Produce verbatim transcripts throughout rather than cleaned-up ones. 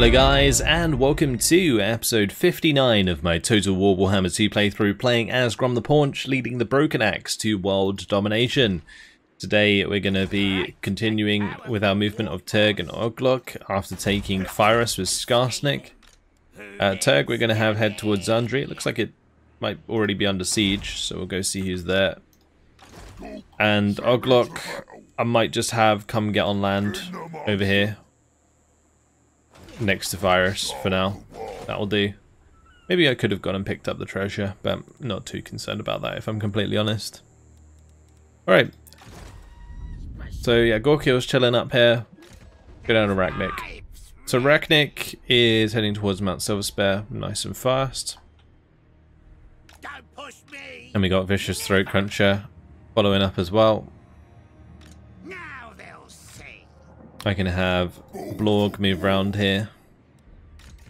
Hello guys, and welcome to episode fifty-nine of my Total War Warhammer two playthrough, playing as Grom the Paunch, leading the Broken Axe to world domination. Today we're going to be continuing with our movement of Turg and Oglock after taking Fyrus with Skarsnik. Uh, Turg we're going to have head towards Zandri. It looks like it might already be under siege, so we'll go see who's there. And Oglock I might just have come get on land over here. Next to Fyrus for now. That'll do. Maybe I could have gone and picked up the treasure, but I'm not too concerned about that if I'm completely honest. Alright. So yeah, Gorkio's chilling up here. Go down to Rachnik. So Rachnik is heading towards Mount Silverspare, nice and fast. And we got Vicious Throat Cruncher following up as well. I can have Blorg move round here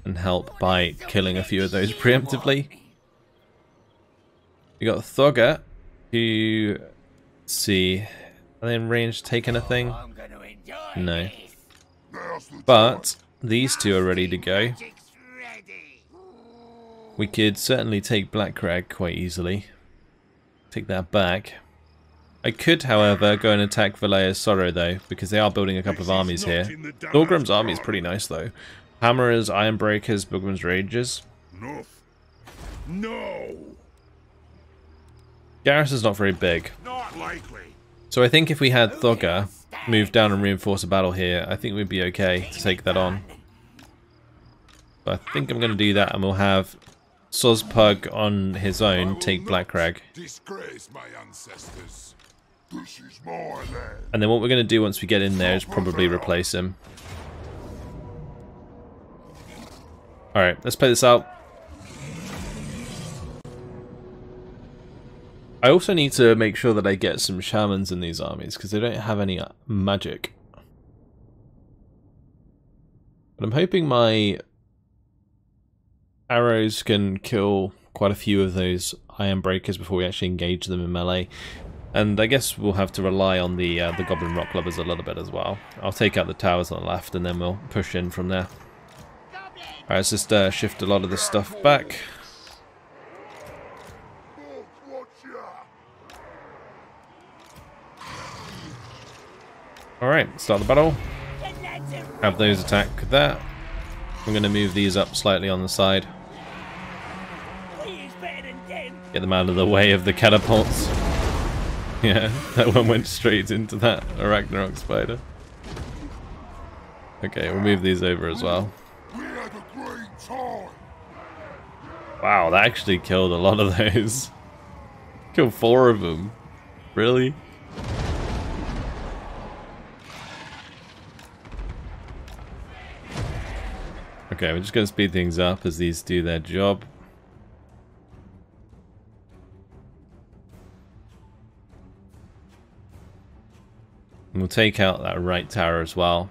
and help by killing a few of those preemptively. We got Thogger, who, let's see, are they in range to take anything? No. But these two are ready to go. We could certainly take Black Crag quite easily. Take that back. I could, however, go and attack Valeria's Sorrow, though, because they are building a couple of armies here. Thorgrim's army is pretty nice, though. Hammerers, Ironbreakers, Bogram's Rages. No. Garrus is not very big. Not likely. So I think if we had Thogger move down and reinforce a battle here, I think we'd be okay to take that on. But I think I'm going to do that, and we'll have Sozpug on his own take Black Crag. Disgrace my ancestors. This is my land. And then what we're going to do once we get in there is probably replace him. Alright, let's play this out. I also need to make sure that I get some shamans in these armies, because they don't have any magic. But I'm hoping my arrows can kill quite a few of those iron breakers before we actually engage them in melee. And I guess we'll have to rely on the uh, the Goblin Rock Lovers a little bit as well. I'll take out the towers on the left and then we'll push in from there. Alright, let's just uh, shift a lot of this stuff back. Alright, start the battle. Have those attack there. I'm going to move these up slightly on the side. Get them out of the way of the catapults. Yeah, that one went straight into that Arachnarok Spider. Okay, we'll move these over as well. Wow, that actually killed a lot of those. Killed four of them. Really? Okay, we're just going to speed things up as these do their job. And we'll take out that right tower as well.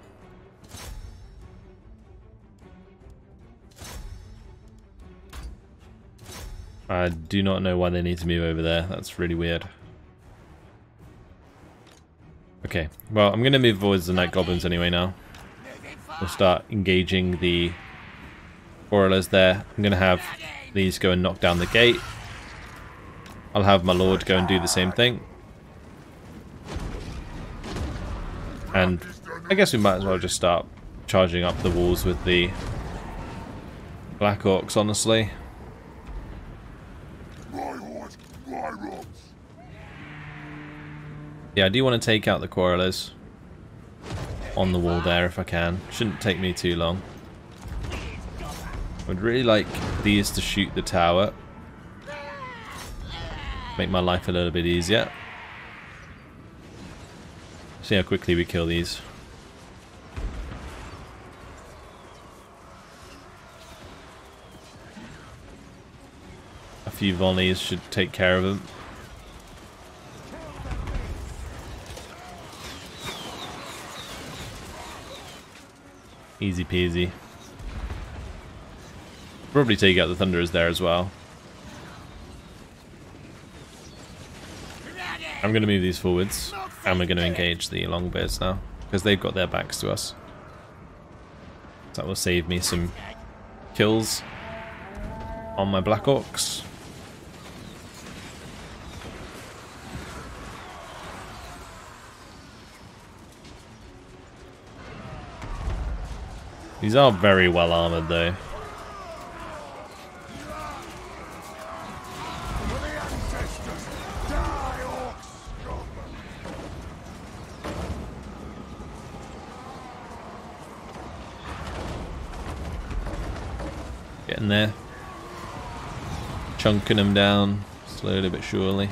I do not know why they need to move over there. That's really weird. Okay, well, I'm going to move towards the Night Goblins anyway now. We'll start engaging the Oralers there. I'm going to have these go and knock down the gate. I'll have my lord go and do the same thing. And I guess we might as well just start charging up the walls with the Black Orcs, honestly. Yeah, I do want to take out the Quarrelers on the wall there if I can. Shouldn't take me too long. I'd really like these to shoot the tower. Make my life a little bit easier. See how quickly we kill these. A few volleys should take care of them. Easy peasy. Probably take out the Thunderers there as well. I'm going to move these forwards, and we're going to engage the Longbeards now, because they've got their backs to us. That will save me some kills on my Black Ox. These are very well armoured though. Getting there. Chunking them down, slowly but surely.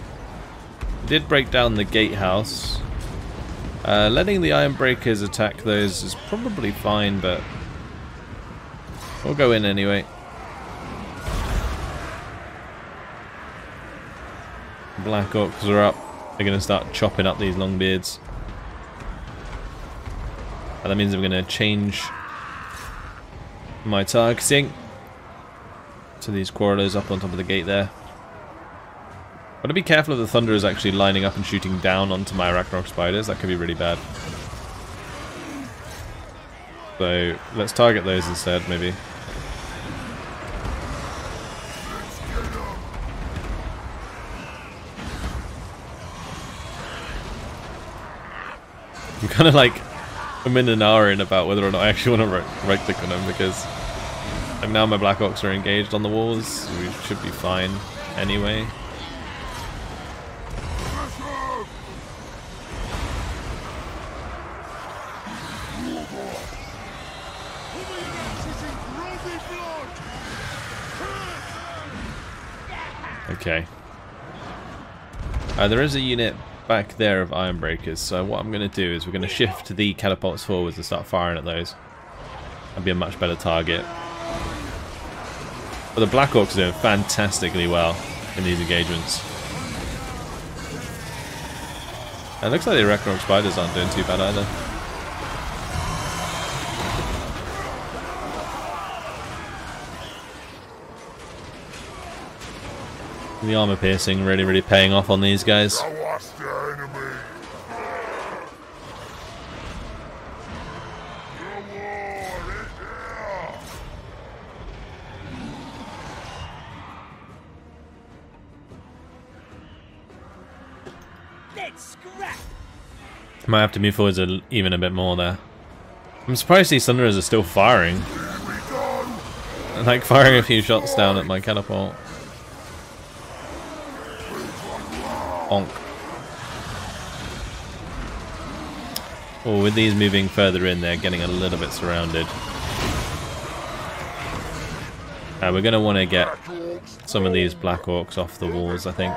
I did break down the gatehouse. Uh, letting the Iron Breakers attack those is probably fine, but we'll go in anyway. Black Orcs are up. They're going to start chopping up these Longbeards. And that means I'm going to change my targeting to these Quarrelers up on top of the gate there. I've got to be careful of the Thunderers actually lining up and shooting down onto my Arachnarok Spiders. That could be really bad. So let's target those instead, maybe. I'm kind of like, I'm in an hour in about whether or not I actually want to right click on them, because um, now my Black Orcs are engaged on the walls, so we should be fine anyway. Okay. Uh, there is a unit back there of Iron Breakers, so what I'm going to do is we're going to shift the catapults forwards and start firing at those. That'd be a much better target. But the Black Orcs are doing fantastically well in these engagements. It looks like the Arachnarok Spiders aren't doing too bad either. The armor piercing really, really paying off on these guys. Let's scrap. Might have to move forwards a, even a bit more there. I'm surprised these Thunderers are still firing. I like firing a few shots down at my catapult. Onk. Oh, with these moving further in, they're getting a little bit surrounded. Uh, we're going to want to get some of these Black Orcs off the walls, I think.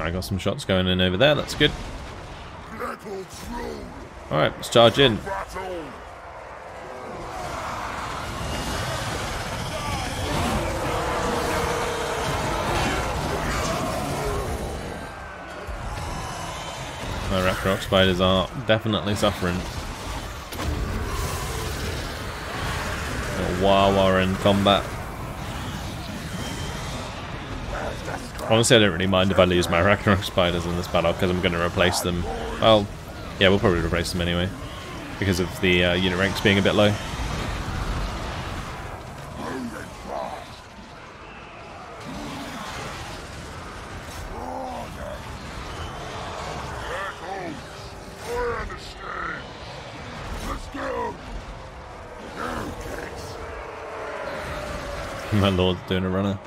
I got some shots going in over there, that's good. Alright, let's charge in. My Arachnarok Spiders are definitely suffering. Little Wawa in combat. Honestly, I don't really mind if I lose my Arachnarok Spiders in this battle, because I'm going to replace them. Well, yeah, we'll probably replace them anyway, because of the uh, unit ranks being a bit low. My lord's doing a runner.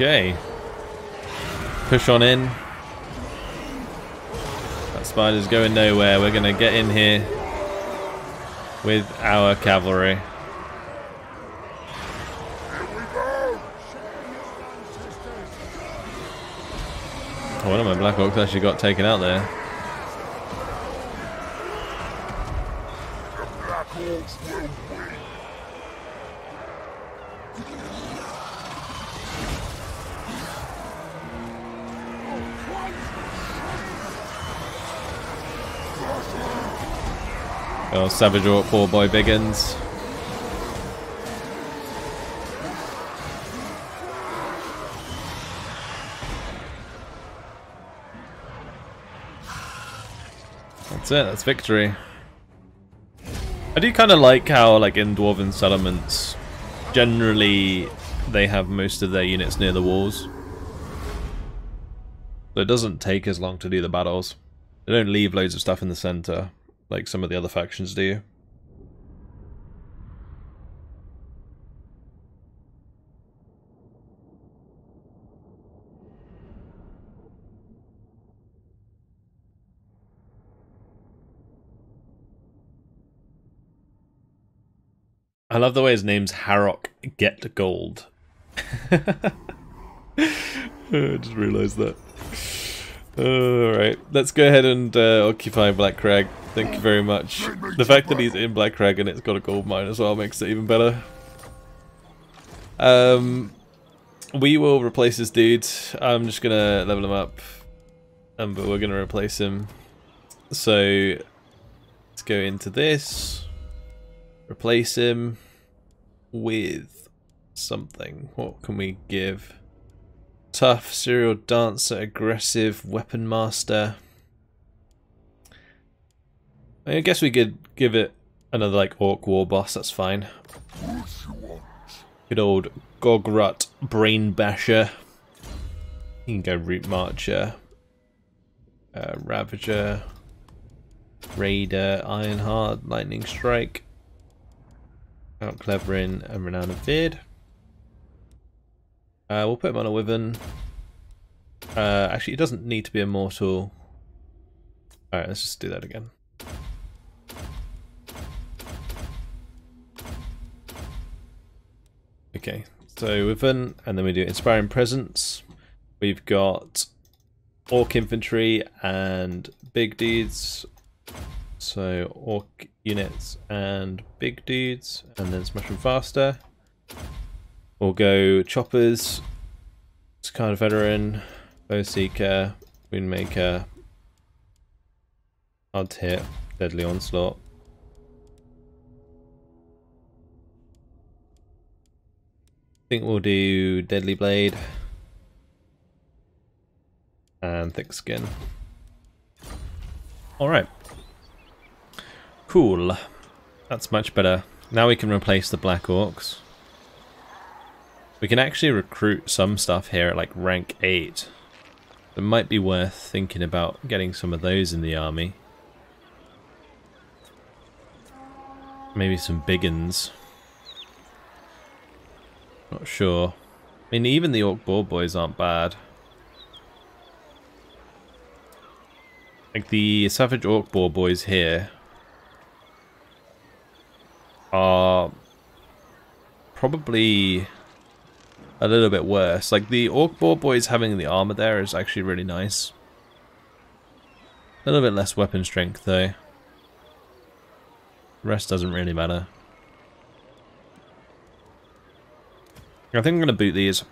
Okay, push on in. That spider's going nowhere. We're gonna get in here with our cavalry. Oh, one of my Black Orcs actually got taken out there. Oh, savage orc poor boy Biggins. That's it, that's victory. I do kind of like how, like, in Dwarven settlements, generally they have most of their units near the walls. So it doesn't take as long to do the battles. They don't leave loads of stuff in the center, like some of the other factions do. I love the way his name's Harrock Get Gold. I just realised that. Alright, let's go ahead and uh, occupy Black Crag. Thank you very much. The fact that he's in Black Crag and it's got a gold mine as well makes it even better. Um, we will replace this dude. I'm just going to level him up. Um, but we're going to replace him. So, let's go into this. Replace him with something. What can we give? Tough, serial dancer, aggressive, weapon master. I mean, I guess we could give it another, like, orc war boss. That's fine. Good old Gogrut Brain Basher. You can go Root Marcher, uh, Ravager, Raider, Ironheart, Lightning Strike. Out Cleverin and Renown of Beard. Uh, we'll put him on a Wyvern. Uh, actually, it doesn't need to be immortal. Alright, let's just do that again. Okay, so Wyvern, and then we do Inspiring Presence. We've got Orc Infantry and Big Dudes. So, Orc units and Big Dudes, and then Smash them faster. We'll go Choppers, Scarred Veteran, Bowseeker, Moonmaker, Hard Hit, Deadly Onslaught. I think we'll do Deadly Blade and Thick Skin. Alright. Cool. That's much better. Now we can replace the Black Orcs. We can actually recruit some stuff here at like rank eight. It might be worth thinking about getting some of those in the army. Maybe some Biggins. Not sure. I mean, even the Orc Boar Boys aren't bad. Like the Savage Orc Boar Boys here are probably a little bit worse. Like the Orc Boar Boys having the armor there is actually really nice. A little bit less weapon strength though. Rest doesn't really matter. I think I'm gonna boot these.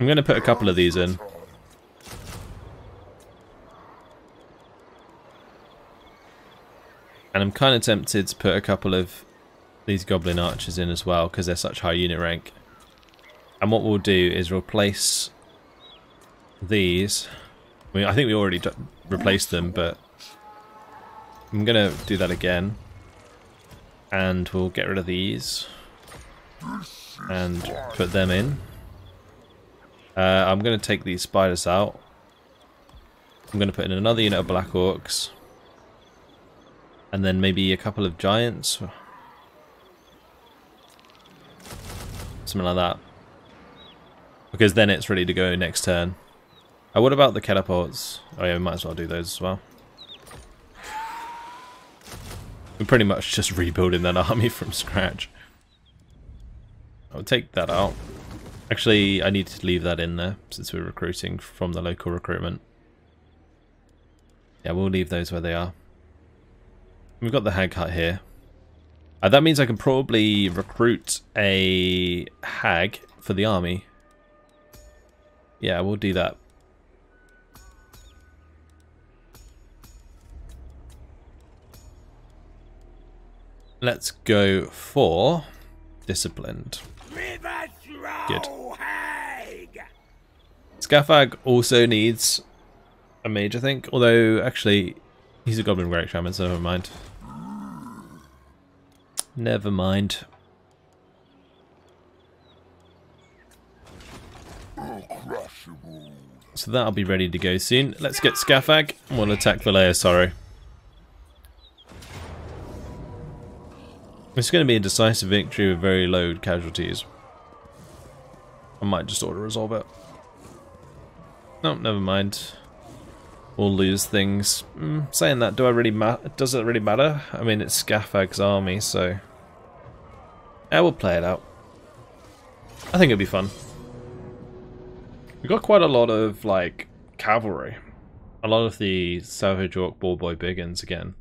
I'm gonna put a couple of these in. And I'm kinda tempted to put a couple of these Goblin Archers in as well, because they're such high unit rank. And what we'll do is replace these. I mean, I think we already d replaced them, but I'm going to do that again. And we'll get rid of these and put them in. Uh, I'm going to take these spiders out. I'm going to put in another unit of Black Orcs. And then maybe a couple of giants. Something like that. Because then it's ready to go next turn. Oh, what about the catapults? Oh yeah, we might as well do those as well. We're pretty much just rebuilding that army from scratch. I'll take that out. Actually, I need to leave that in there since we're recruiting from the local recruitment. Yeah, we'll leave those where they are. We've got the Hag Hut here. Uh, that means I can probably recruit a hag for the army. Yeah, we'll do that. let's go for disciplined. Good. Scafag also needs a mage, I think. Although, actually, he's a Goblin Great Shaman, so never mind. Never mind. So that'll be ready to go soon. Let's get Scafag and we'll attack Valeria's Sorrow. It's going to be a decisive victory with very low casualties. I might just auto resolve it. No, never mind. We'll lose things. Mm, saying that, do I really ma does it really matter? I mean, it's Scafag's army, so I will play it out. I think it'll be fun. We've got quite a lot of like cavalry. A lot of the Savage Orc Ball Boy Biggins again.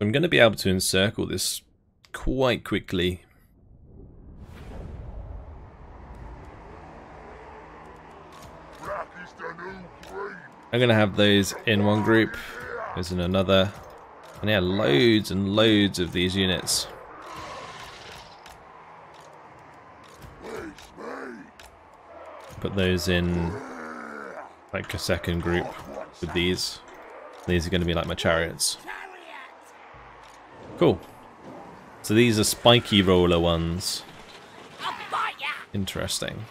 I'm going to be able to encircle this quite quickly. I'm going to have those in one group, those in another, and yeah, loads and loads of these units. Put those in like a second group with these. These are going to be like my chariots. Cool. So these are spiky roller ones. Interesting.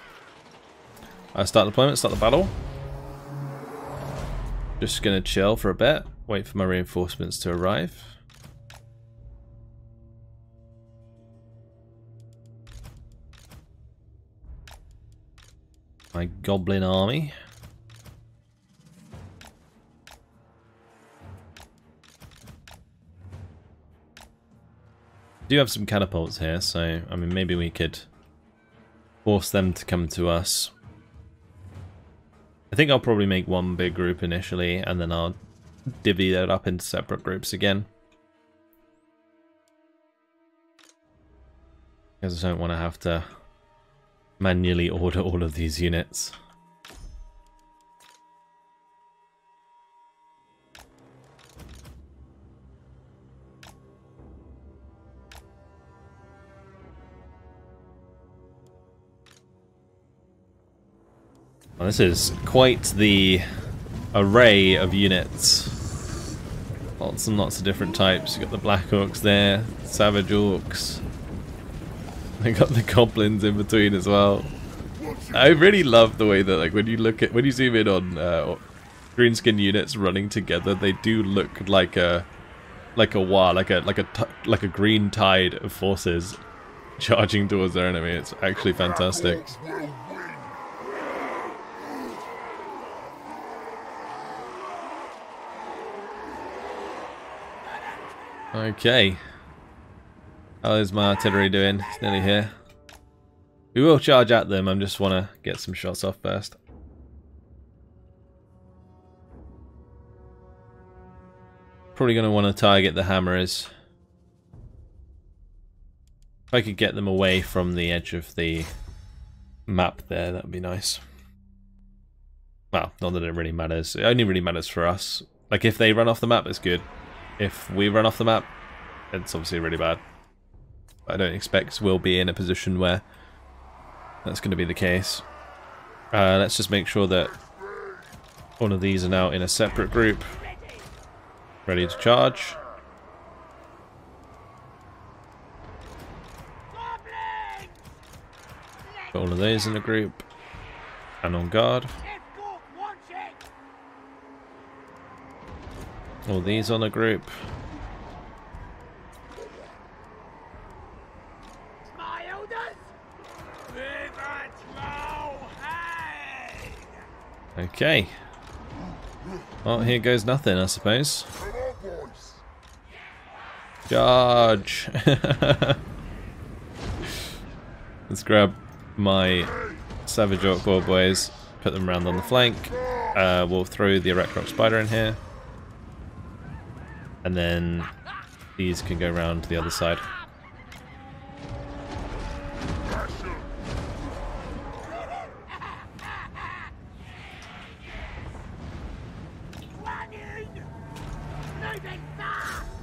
I start deployment, start the battle. Just gonna chill for a bit, wait for my reinforcements to arrive. My goblin army. Do have some catapults here, so I mean maybe we could force them to come to us. I think I'll probably make one big group initially and then I'll divvy that up into separate groups again, because I don't want to have to manually order all of these units. Well, this is quite the array of units. Lots and lots of different types. You've got the Black Orcs there, Savage Orcs. They've got the Goblins in between as well. I really love the way that, like, when you look at, when you zoom in on uh, greenskin units running together, they do look like a, like a war, like a, like a, like a green tide of forces charging towards their enemy. It's actually fantastic. Okay. How is my artillery doing? It's nearly here. We will charge at them, I just want to get some shots off first. Probably going to want to target the hammerers. If I could get them away from the edge of the map there, that would be nice. Well, not that it really matters. It only really matters for us. Like, if they run off the map, it's good. If we run off the map, it's obviously really bad. I don't expect we'll be in a position where that's going to be the case. Uh, let's just make sure that all of these are now in a separate group, ready to charge. Put all of those in a group and on guard. All these on a group. My okay. Well, here goes nothing, I suppose. Charge! Let's grab my Savage Orc Ball Boys, put them round on the flank. Uh, we'll throw the Arachnarok Spider in here. And then these can go round to the other side.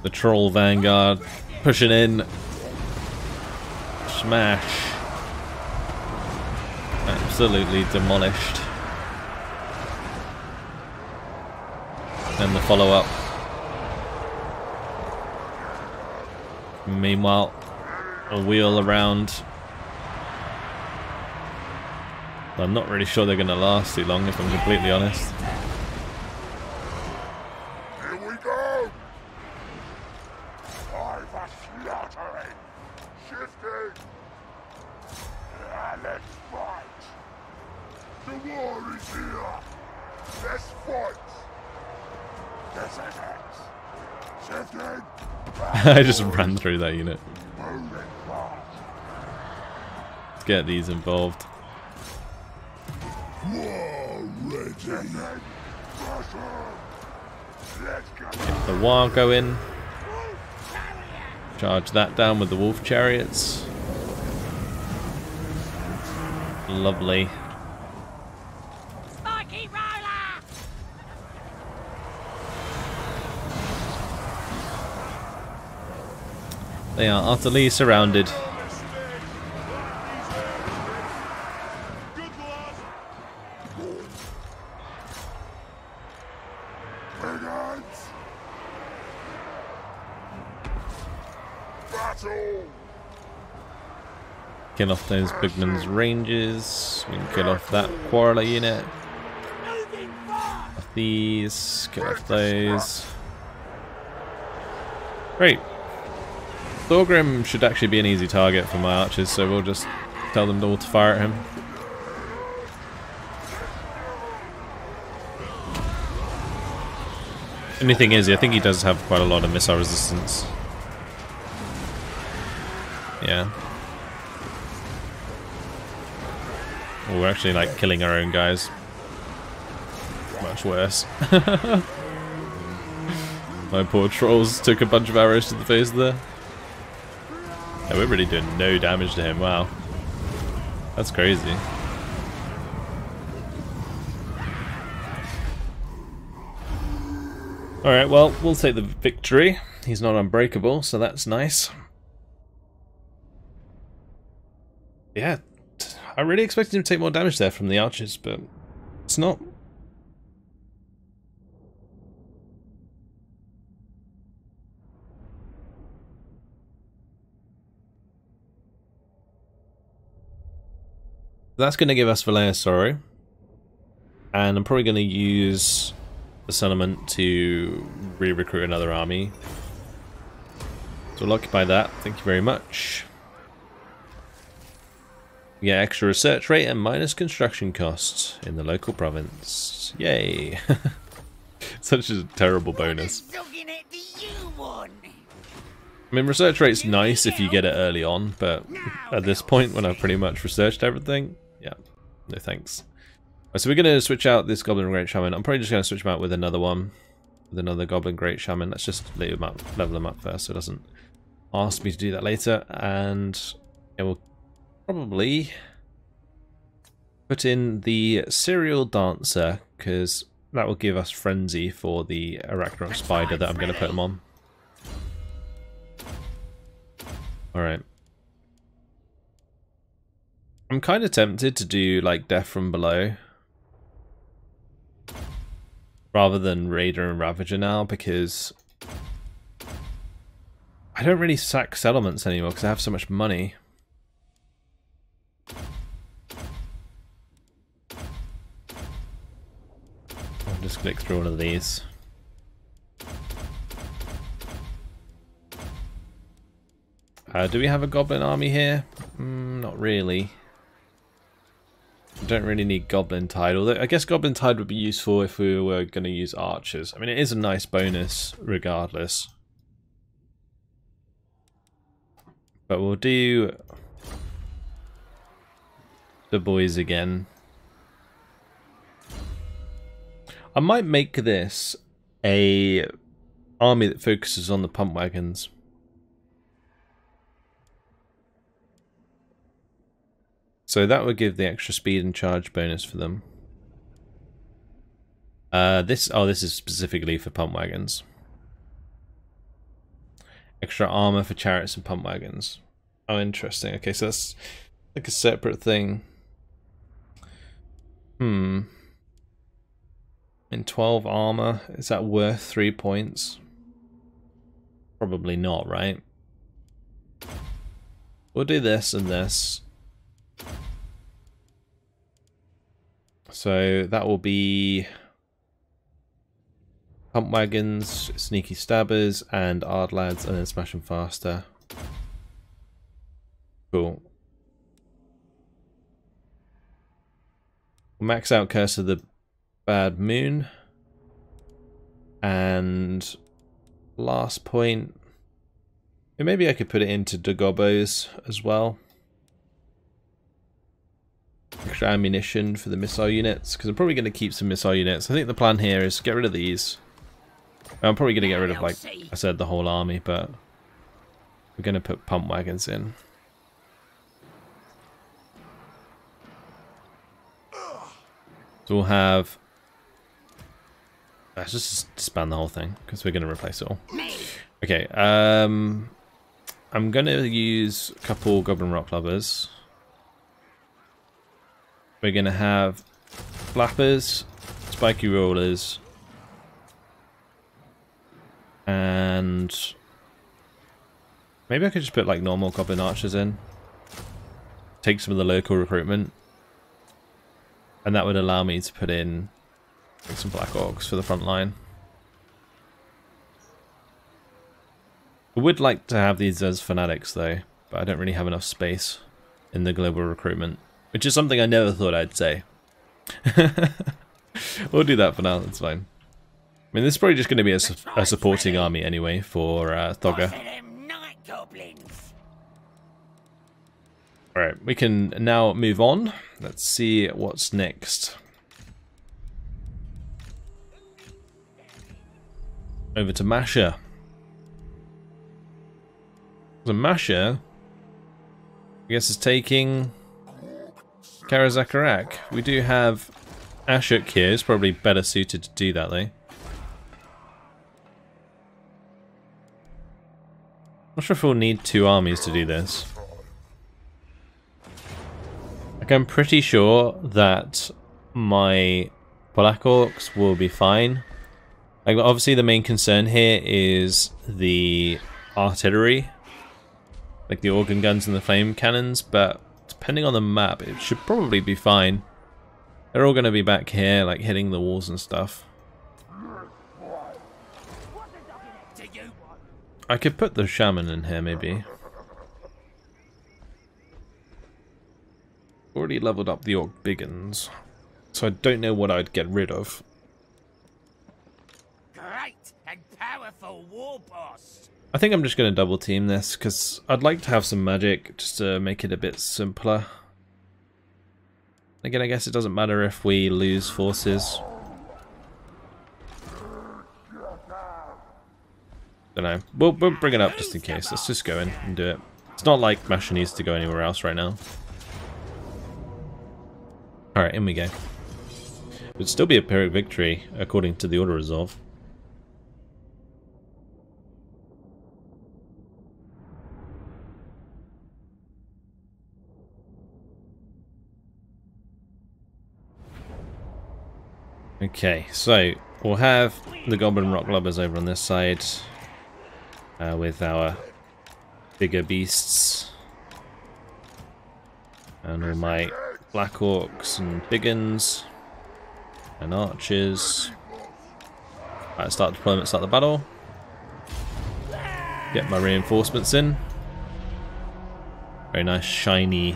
The troll vanguard pushing in. Smash. Absolutely demolished. And the follow-up. Meanwhile, a wheel around. I'm not really sure they're going to last too long, if I'm completely honest. Here we go! All the slaughtering, shifting. Yeah, let's fight. The war is here. Let's fight. This is it. Shifting. I just ran through that unit. Let's get these involved. Get the war going. Charge that down with the wolf chariots. Lovely. Spiky roller. They are utterly surrounded. Kill off those Bigman's ranges. We can kill off that quarreler unit. Off these. Kill off those. Great. Thorgrim should actually be an easy target for my archers, so we'll just tell them all to fire at him. Only thing is, I think he does have quite a lot of missile resistance. Yeah. Oh, we're actually like killing our own guys. Much worse. My poor trolls took a bunch of arrows to the face there. Yeah, we're really doing no damage to him. Wow. That's crazy. Alright, well, we'll take the victory. He's not unbreakable, so that's nice. Yeah. I really expected him to take more damage there from the archers, but it's not. That's going to give us Valeria's Sorrow, and I'm probably going to use the settlement to re-recruit another army. So we'll occupy that. Thank you very much. We get extra research rate and minus construction costs in the local province. Yay! Such a terrible bonus. I mean, research rate's nice if you get it early on, but at this point, when I've pretty much researched everything, yeah, no thanks. Right, so we're going to switch out this Goblin Great Shaman. I'm probably just going to switch him out with another one, with another Goblin Great Shaman. Let's just leave him up, level him up first, so it doesn't ask me to do that later, and it will. Probably put in the serial dancer because that will give us frenzy for the Arachnarok Spider that I'm going to put them on. All right. I'm kind of tempted to do like death from below rather than Raider and Ravager now because I don't really sack settlements anymore because I have so much money. Just click through one of these. Uh, do we have a goblin army here? Mm, not really. I don't really need goblin tide, although I guess goblin tide would be useful if we were going to use archers. I mean, it is a nice bonus regardless. But we'll do the boys again. I might make this a army that focuses on the pump wagons. So that would give the extra speed and charge bonus for them. Uh, this oh, this is specifically for pump wagons. Extra armor for chariots and pump wagons. Oh, interesting. Okay, so that's like a separate thing. Hmm. In twelve armor, is that worth three points? Probably not, right? We'll do this and this. So that will be pump wagons, sneaky stabbers, and ard lads, and then smash them faster. Cool. We'll max out Curse of the Bad Moon. And last point. Maybe I could put it into Dagobos as well. Extra ammunition for the missile units, because I'm probably going to keep some missile units. I think the plan here is to get rid of these. I'm probably going to get rid of, like I said, the whole army, but we're going to put pump wagons in. So we'll have... Let's just span the whole thing, because we're going to replace it all. Okay, um, I'm going to use a couple Goblin Rock Lovers. We're going to have flappers, spiky rollers, and maybe I could just put like normal goblin archers in. Take some of the local recruitment, and that would allow me to put in like, some black orcs for the front line. I would like to have these as fanatics though, but I don't really have enough space in the global recruitment. Which is something I never thought I'd say. We'll do that for now, that's fine. I mean, this is probably just going to be a, su a supporting army anyway for uh, Thogger. Alright, we can now move on. Let's see what's next. Over to Masha. So Masha, I guess, is taking... Karazakarak. We do have Ashuk here, who's probably better suited to do that though. Not sure if we'll need two armies to do this. Like, I'm pretty sure that my Black Orcs will be fine. Like, obviously the main concern here is the artillery. Like the organ guns and the flame cannons, but depending on the map, it should probably be fine. They're all going to be back here, like, hitting the walls and stuff. I could put the shaman in here, maybe. Already leveled up the orc Biggins, so I don't know what I'd get rid of. Great and powerful war boss. I think I'm just going to double team this, because I'd like to have some magic just to make it a bit simpler. Again, I guess it doesn't matter if we lose forces. Don't know. We'll, we'll bring it up just in case. Let's just go in and do it. It's not like Masha needs to go anywhere else right now. Alright, in we go. It would still be a Pyrrhic victory, according to the auto resolve. Okay, so we'll have the Goblin Rock Lovers over on this side uh, with our bigger beasts and all my Black Orcs and Biggins and archers. Right, start deployment, start the battle. Get my reinforcements in. Very nice shiny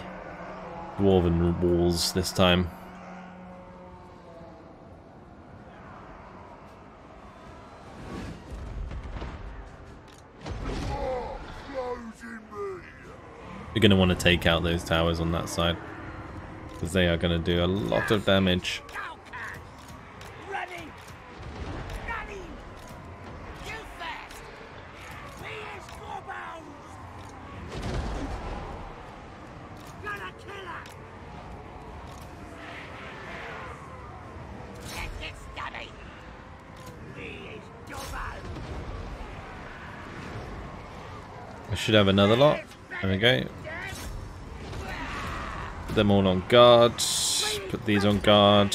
dwarven walls this time. You're going to want to take out those towers on that side, because they are going to do a lot of damage. I should have another lot. There we go. Put them all on guard. Put these on guard.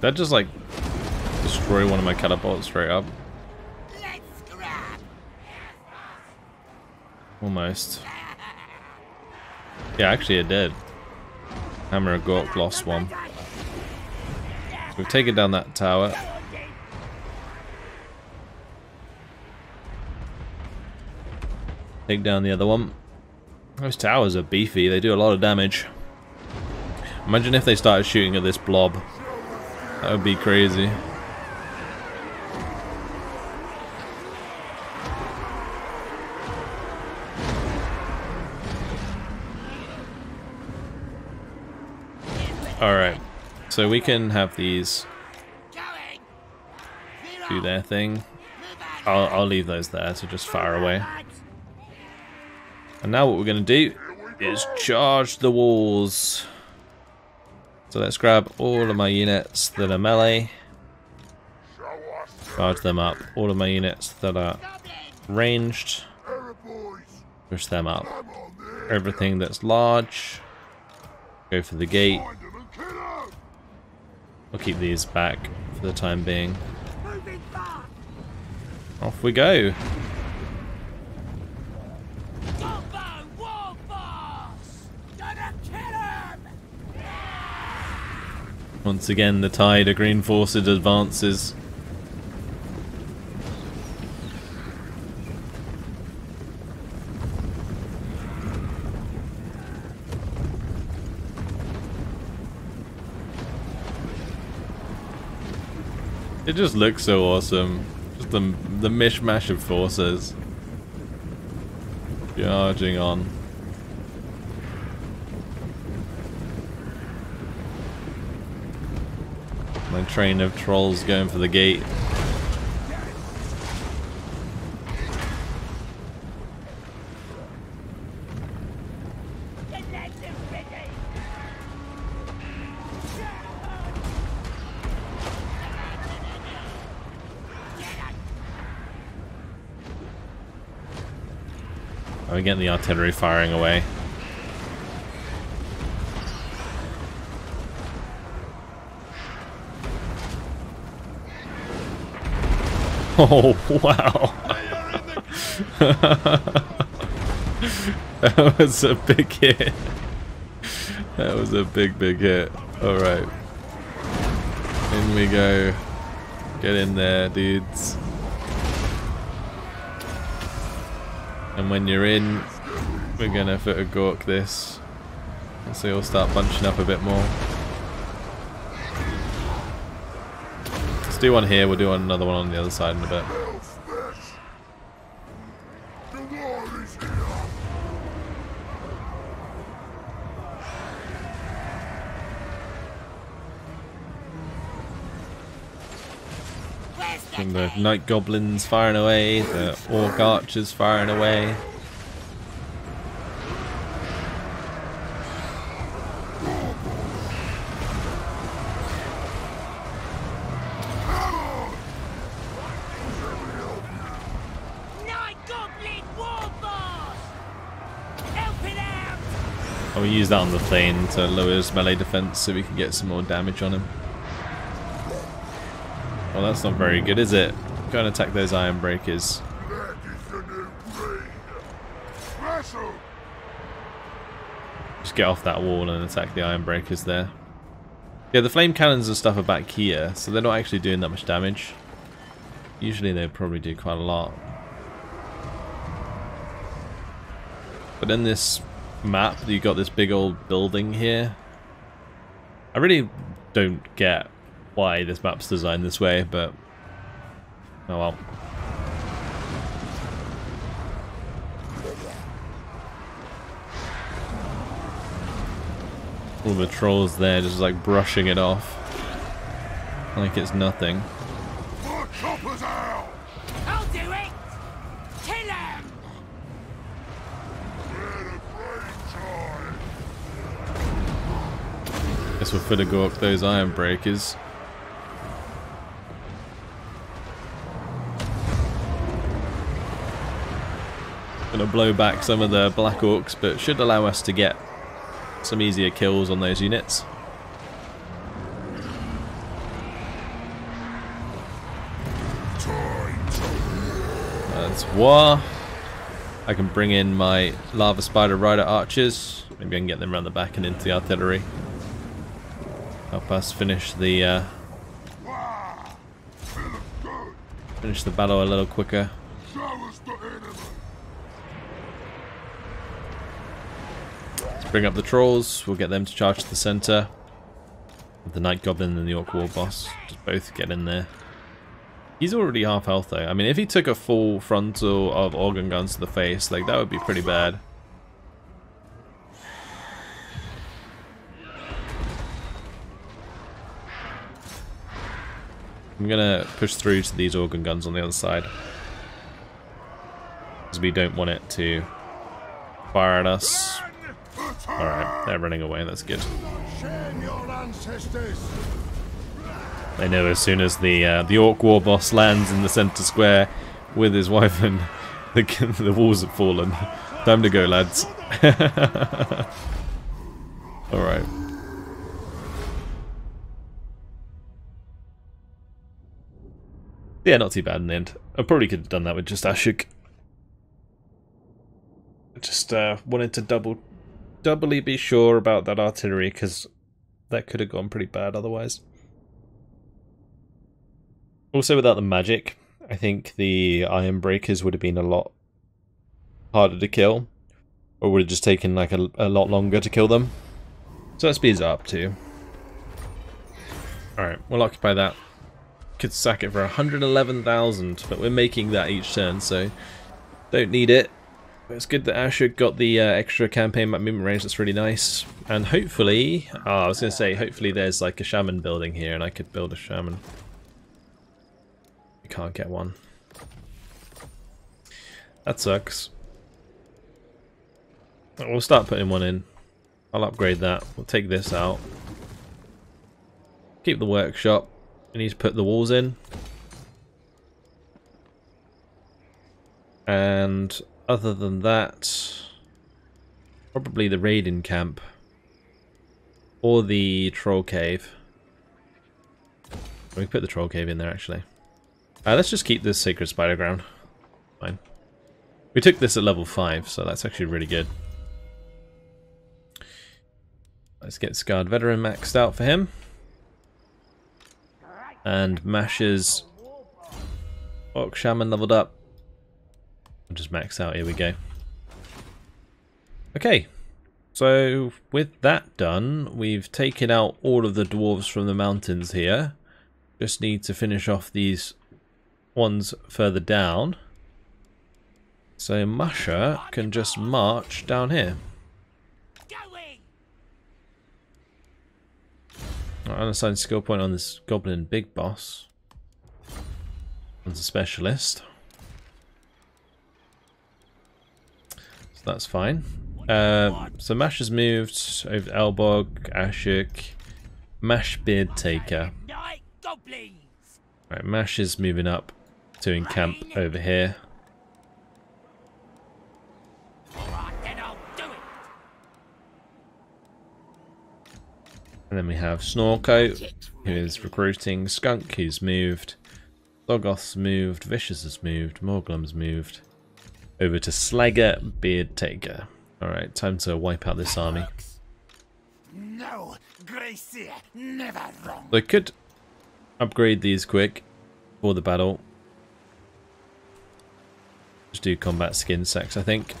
That just like destroy one of my catapults straight up. Almost. Yeah, actually it did. Hammer of Gork lost one. So we've taken down that tower. Take down the other one. Those towers are beefy, they do a lot of damage. Imagine if they started shooting at this blob. That would be crazy. Alright, so we can have these do their thing. I'll, I'll leave those there, so just fire away. And now what we're going to do is charge the walls. So let's grab all of my units that are melee. Charge them up. All of my units that are ranged. Push them up. Everything that's large. Go for the gate. We'll keep these back for the time being. Off we go. Once again, the tide of green forces advances. It just looks so awesome. Just the, the mishmash of forces. Charging on. My train of trolls going for the gate. I'm getting the artillery firing away. Oh, wow. That was a big hit. That was a big, big hit. Alright. In we go. Get in there, dudes. And when you're in, we're going to put a Gork this. So you'll start bunching up a bit more. Let's do one here, we'll do another one on the other side in a bit. And the night goblins firing away, the orc archers firing away. Use that on the plane to lower his melee defense so we can get some more damage on him. Well, that's not very good, is it? Go and attack those iron breakers. Just get off that wall and attack the iron breakers there. Yeah, the flame cannons and stuff are back here, so they're not actually doing that much damage. Usually they probably do quite a lot. But in this map, you got this big old building here. I really don't get why this map's designed this way, but oh well. All the trolls there just like brushing it off like it's nothing. I'll do it. Kill him. This will further go up those iron breakers. Gonna blow back some of the Black Orcs, but should allow us to get some easier kills on those units. That's war. I can bring in my Lava Spider Rider archers. Maybe I can get them around the back and into the artillery. Help us finish the uh, finish the battle a little quicker. Bring up the trolls, we'll get them to charge to the centre. The Night Goblin and the Orc War Boss, just both get in there. He's already half health though. I mean, if he took a full frontal of organ guns to the face, like that would be pretty bad. I'm gonna push through to these organ guns on the other side, because we don't want it to fire at us. Alright, they're running away, that's good. They know as soon as the uh, the Orc War Boss lands in the centre square with his Wyvern, the, the walls have fallen. Time to go, lads. Alright. Yeah, not too bad in the end. I probably could have done that with just Ashuk. I just uh, wanted to double... doubly be sure about that artillery, because that could have gone pretty bad otherwise. Also, without the magic, I think the iron breakers would have been a lot harder to kill, or would have just taken like a, a lot longer to kill them. So that speeds up too. Alright, we'll occupy that. Could sack it for one hundred eleven thousand, but we're making that each turn, so don't need it. It's good that Ashuk got the uh, extra campaign map movement range, that's really nice. And hopefully, oh, I was going to say, hopefully there's like a shaman building here and I could build a shaman. You can't get one. That sucks. We'll start putting one in. I'll upgrade that. We'll take this out. Keep the workshop. We need to put the walls in. And... other than that, probably the raiding camp or the troll cave. We can put the troll cave in there actually. Uh, let's just keep this sacred spider ground. Fine. We took this at level five, so that's actually really good. Let's get Scarred Veteran maxed out for him. And Masha's Orc Shaman leveled up. I'll just max out, here we go. Okay, so with that done, we've taken out all of the dwarves from the mountains here. Just need to finish off these ones further down. So Masha can just march down here. Right, unassigned skill point on this Goblin Big Boss. One's a specialist. That's fine. Uh, so Mash has moved over to Elbog, Ashuk, Mash Beard Taker. Right, Mash is moving up to encamp over here. And then we have Snorko, who is recruiting. Skunk, who's moved. Logoth's moved. Vicious has moved. Morglum's moved. Over to Slagger, Beard Taker. Alright, time to wipe out this army. No, Gracie, never wrong. They could upgrade these quick for the battle. Just do combat skin sacks, I think.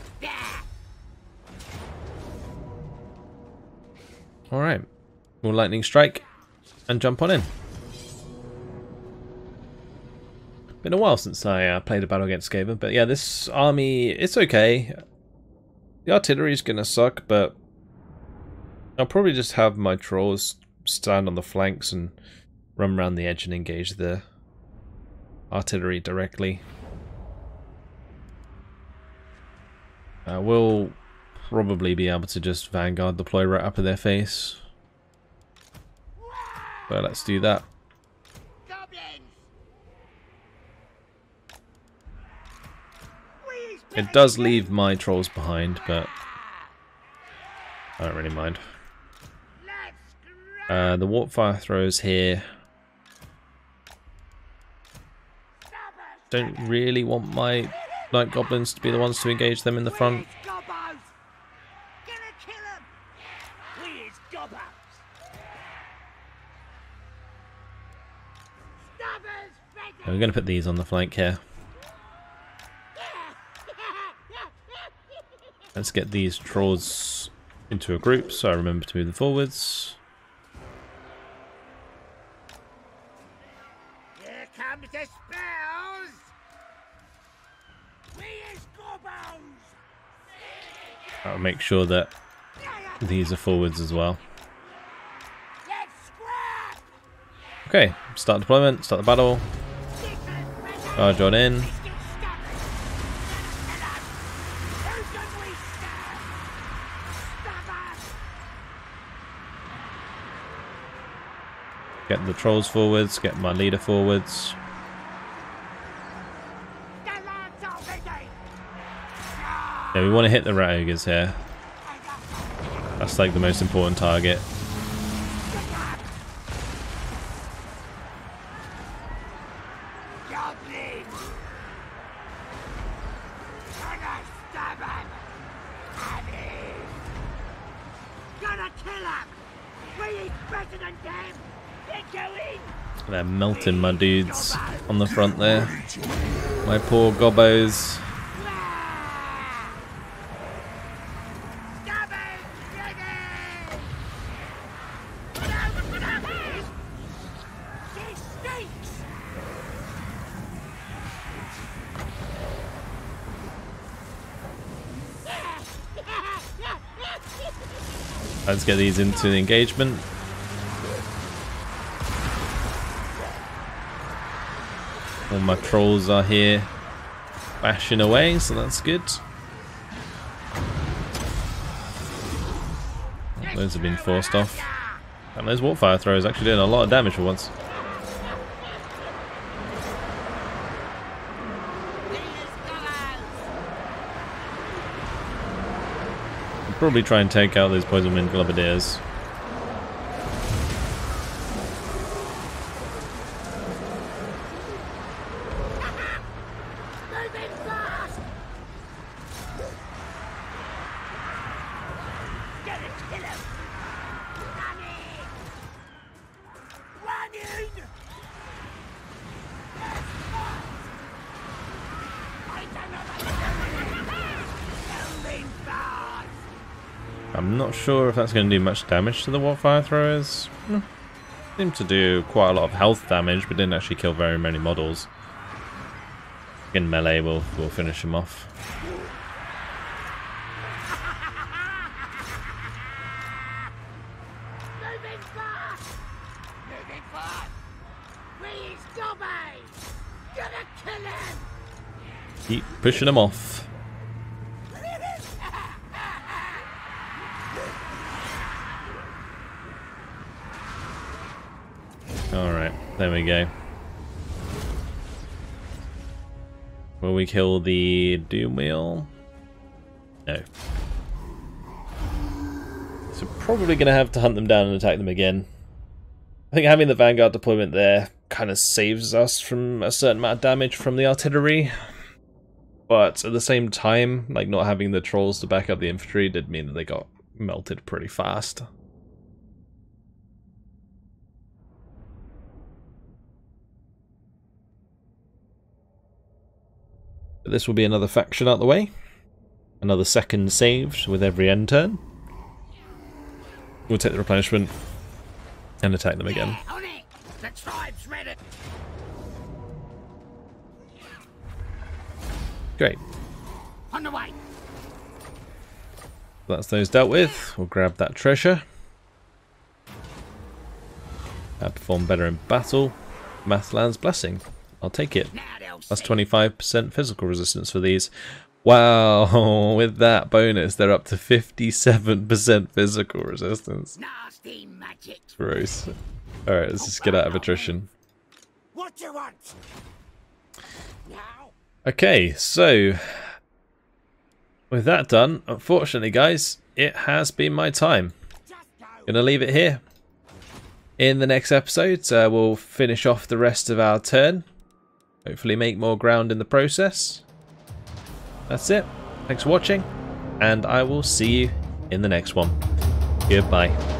Alright, more lightning strike and jump on in. Been a while since I uh, played a battle against Skaven, but yeah, this army, it's okay. The artillery's gonna suck, but I'll probably just have my trolls stand on the flanks and run around the edge and engage the artillery directly. Uh, we'll probably be able to just vanguard deploy right up in their face. Well, let's do that. It does leave my trolls behind, but I don't really mind. Uh, the Warpfire Throwers here. Don't really want my Night Goblins to be the ones to engage them in the front. And we're going to put these on the flank here. Let's get these trolls into a group so I remember to move them forwards. Here comes the spells. We is goblins. I'll make sure that these are forwards as well. Let's scrap. Okay, start deployment, start the battle. Charge on in. Get the trolls forwards, get my leader forwards. Yeah, we want to hit the rat ogres here. That's like the most important target. They're melting my dudes on the front there. My poor gobbos. Let's get these into the engagement. All my trolls are here bashing away, so that's good. Those have been forced off. And those Warpfire Throwers actually doing a lot of damage for once. I'll probably try and take out those Poison Wind Globadiers. I'm not sure if that's going to do much damage to the Warpfire Throwers. Hmm. Seemed to do quite a lot of health damage, but didn't actually kill very many models. In melee, we'll, we'll finish them off. Keep pushing them off. Alright, there we go. Will we kill the Doom Wheel? No. So probably going to have to hunt them down and attack them again. I think having the Vanguard deployment there kind of saves us from a certain amount of damage from the artillery. But at the same time, like not having the trolls to back up the infantry did mean that they got melted pretty fast. But this will be another faction out the way. Another second saved with every end turn. We'll take the replenishment and attack them again. Yeah, on it. The tribe's ready. Great. On the way. That's those dealt with. We'll grab that treasure. I perform better in battle. Mathland's Blessing. I'll take it. That's twenty-five percent physical resistance for these. Wow, with that bonus, they're up to fifty-seven percent physical resistance. Nasty magic. Gross. Alright, let's just get out of attrition. What do you want? Now? Okay, so with that done, unfortunately guys, it has been my time. Gonna leave it here. In the next episode, uh, we'll finish off the rest of our turn. Hopefully make more ground in the process. That's it. Thanks for watching, and I will see you in the next one. Goodbye.